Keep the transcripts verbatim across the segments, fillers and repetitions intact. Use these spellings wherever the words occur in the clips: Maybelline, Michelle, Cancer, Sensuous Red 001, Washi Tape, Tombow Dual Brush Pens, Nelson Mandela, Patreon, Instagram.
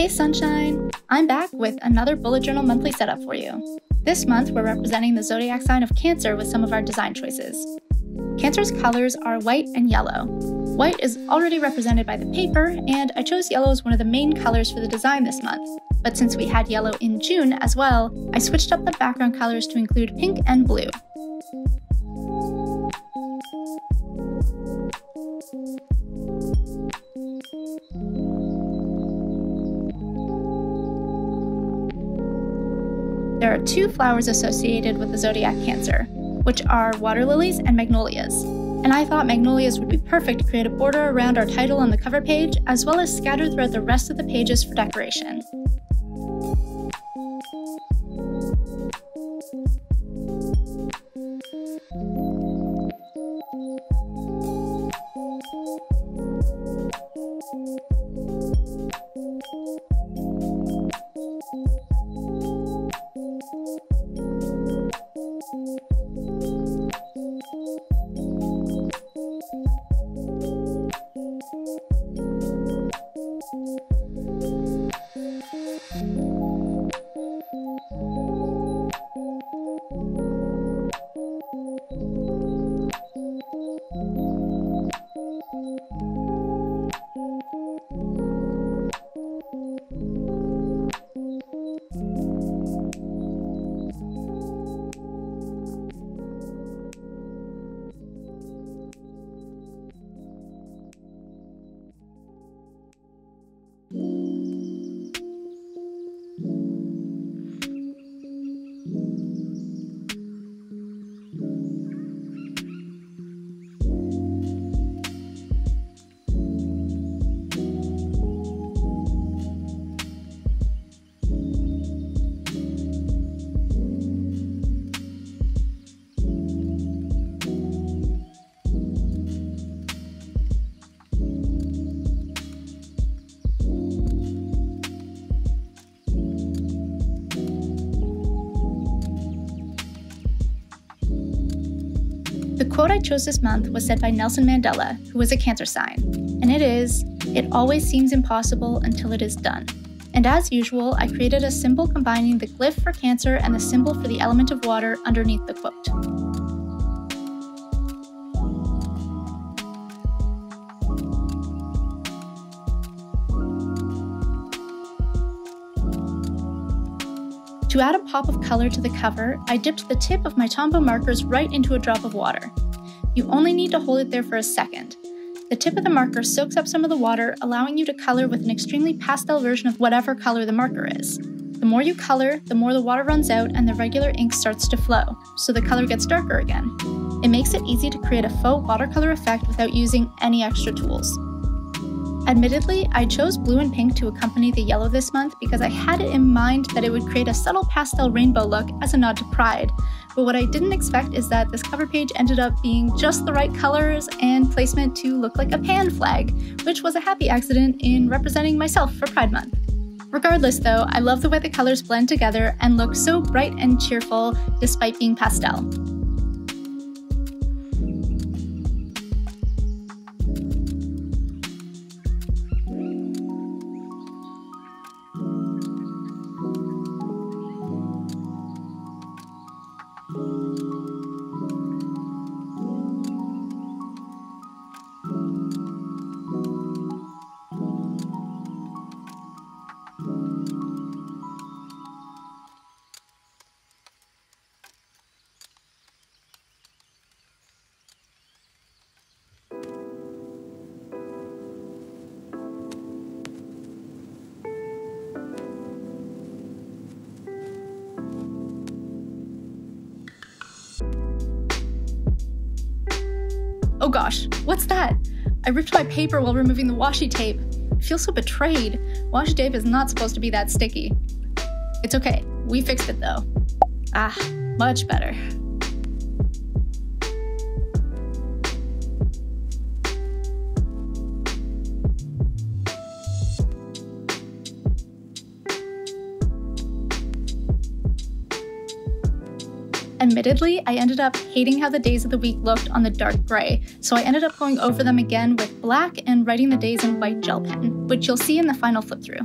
Hey sunshine! I'm back with another bullet journal monthly setup for you. This month we're representing the zodiac sign of Cancer with some of our design choices. Cancer's colors are white and yellow. White is already represented by the paper, and I chose yellow as one of the main colors for the design this month. But since we had yellow in June as well, I switched up the background colors to include pink and blue. There are two flowers associated with the zodiac Cancer, which are water lilies and magnolias. And I thought magnolias would be perfect to create a border around our title on the cover page, as well as scattered throughout the rest of the pages for decoration. The quote I chose this month was said by Nelson Mandela, who was a Cancer sign, and it is, "It always seems impossible until it is done." And as usual, I created a symbol combining the glyph for Cancer and the symbol for the element of water underneath the quote. To add a pop of color to the cover, I dipped the tip of my Tombow markers right into a drop of water. You only need to hold it there for a second. The tip of the marker soaks up some of the water, allowing you to color with an extremely pastel version of whatever color the marker is. The more you color, the more the water runs out and the regular ink starts to flow, so the color gets darker again. It makes it easy to create a faux watercolor effect without using any extra tools. Admittedly, I chose blue and pink to accompany the yellow this month because I had it in mind that it would create a subtle pastel rainbow look as a nod to pride, but what I didn't expect is that this cover page ended up being just the right colors and placement to look like a pan flag, which was a happy accident in representing myself for Pride Month. Regardless though, I love the way the colors blend together and look so bright and cheerful despite being pastel. Oh gosh, what's that? I ripped my paper while removing the washi tape. I feel so betrayed. Washi tape is not supposed to be that sticky. It's okay, we fixed it though. Ah, much better. Admittedly, I ended up hating how the days of the week looked on the dark gray, so I ended up going over them again with black and writing the days in white gel pen, which you'll see in the final flip through.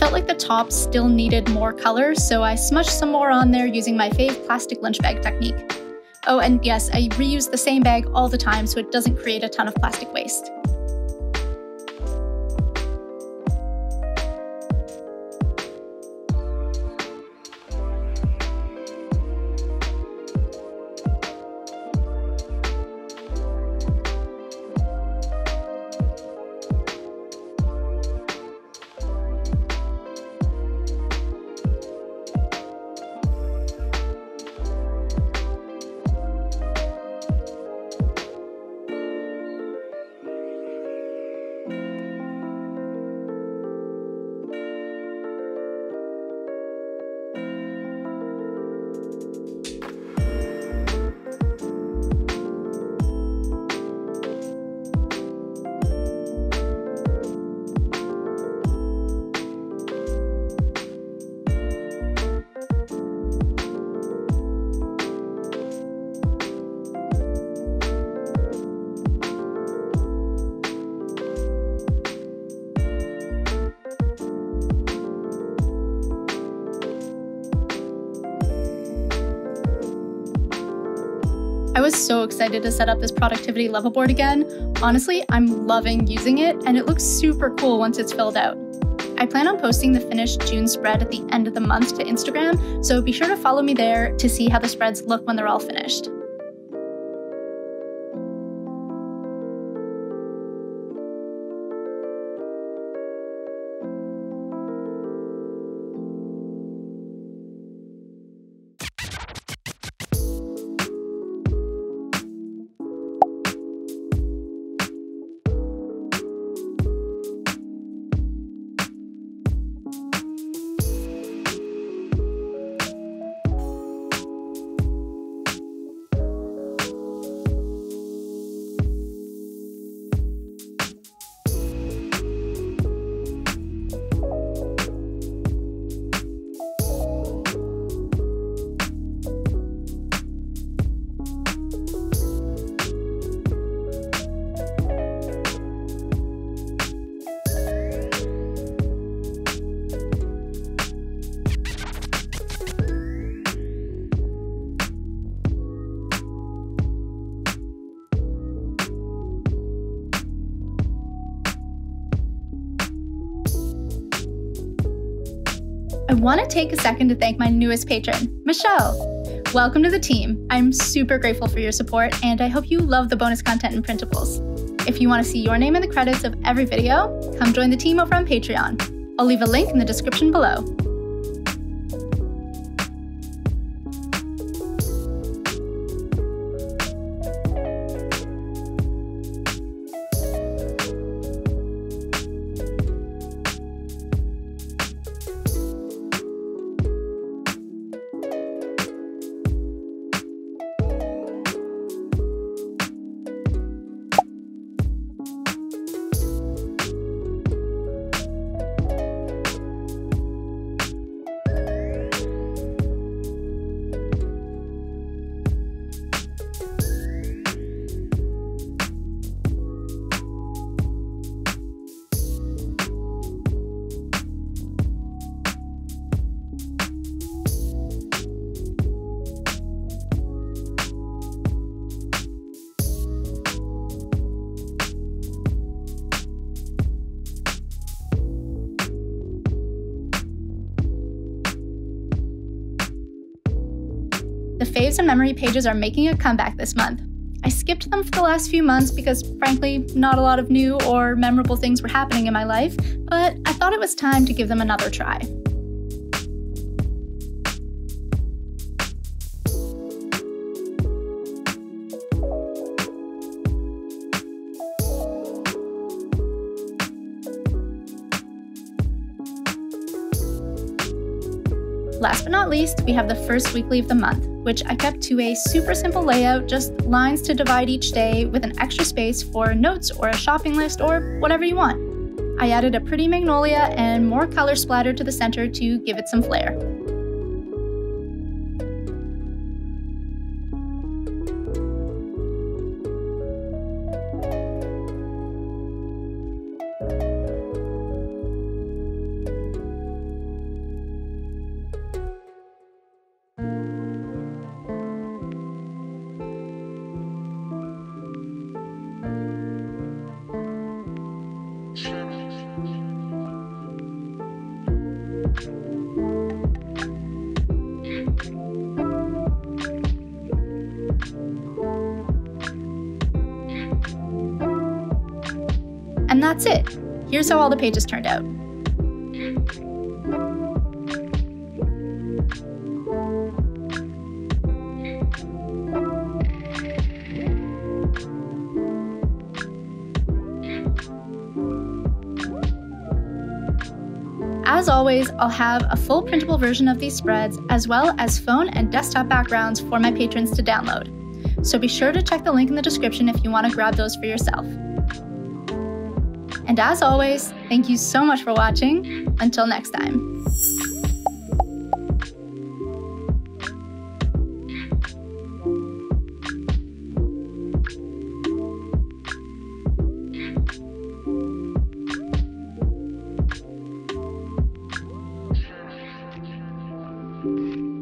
felt like the top still needed more color, so I smudged some more on there using my fave plastic lunch bag technique. Oh, and yes, I reuse the same bag all the time so it doesn't create a ton of plastic waste. I was so excited to set up this productivity level board again. Honestly, I'm loving using it, and it looks super cool once it's filled out. I plan on posting the finished June spread at the end of the month to Instagram, so be sure to follow me there to see how the spreads look when they're all finished. I want to take a second to thank my newest patron, Michelle. Welcome to the team. I'm super grateful for your support, and I hope you love the bonus content and printables. If you want to see your name in the credits of every video, come join the team over on Patreon. I'll leave a link in the description below. The faves and memory pages are making a comeback this month. I skipped them for the last few months because, frankly, not a lot of new or memorable things were happening in my life, but I thought it was time to give them another try. Last but not least, we have the first weekly of the month, which I kept to a super simple layout, just lines to divide each day with an extra space for notes or a shopping list or whatever you want. I added a pretty magnolia and more color splatter to the center to give it some flair. And that's it. Here's how all the pages turned out. As always, I'll have a full printable version of these spreads, as well as phone and desktop backgrounds for my patrons to download. So be sure to check the link in the description if you want to grab those for yourself. And as always, thank you so much for watching. Until next time. Thank you.